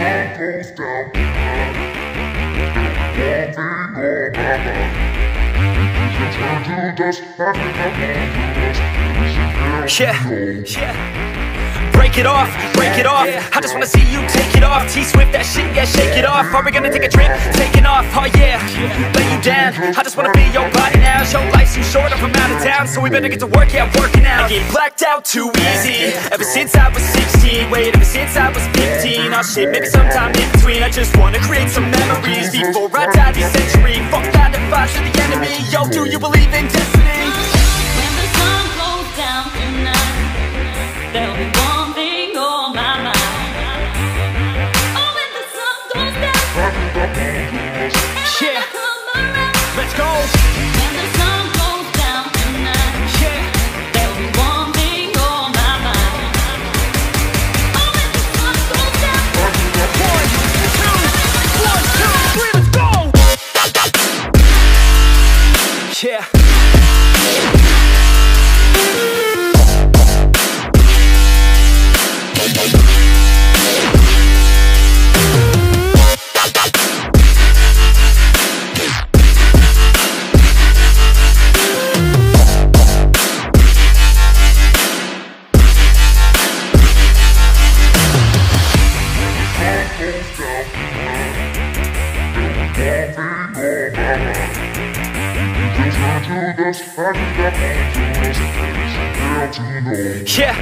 Break it off, break it off. I just wanna see you take it off. T Swift, that shit, yeah, shake it off. Are we gonna take a trip? Taking off, oh yeah. Lay you down, I just wanna be your body now. Your life's too short, I'm from out of town, so we better get to work, yeah, working out. I get blacked out too easy, ever since I was 16. Wait, ever since I was 15. Oh shit, maybe sometime in between. I just wanna create some memories before I die this century. Fuck that advice to the enemy. Yo, do you believe in destiny? When the sun goes down tonight, there'll be one thing on my mind. Oh, when the sun goes down, and yeah. Come around. Let's go. When the sun goes down tonight, yeah. There'll be one thing on my mind. Oh, when the sun goes down. 1, 2, 1, 2, 3, let's go. Yeah. Yeah,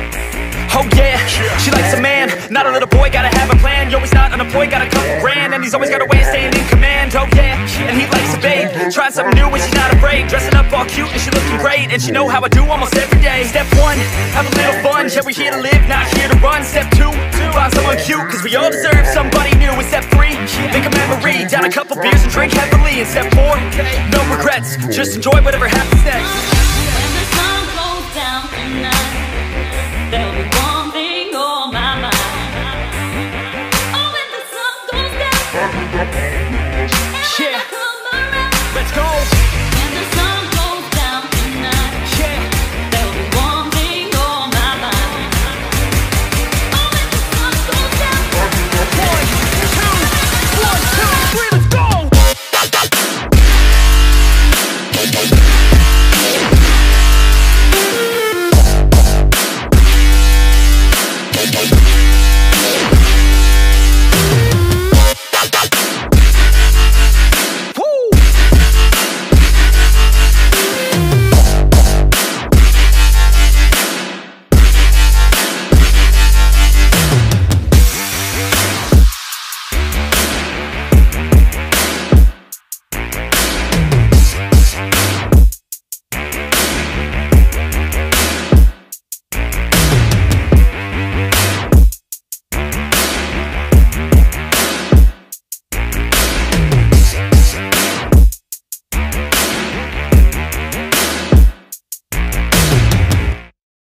oh yeah, she likes a man, not a little boy, gotta have a plan. Yo, he's not unemployed, got a couple grand, and he's always got a way of staying in command, oh yeah. And he likes a babe, trying something new and she's not afraid. Dressing up all cute and she looking great, and she know how I do almost every day. Step 1, have a little fun, yeah, we here to live, not here to run. Step 2, find someone cute, cause we all deserve somebody new. And Step 3, make a memory, down a couple beers and drink heavily. And Step 4, no regrets, just enjoy whatever happens next.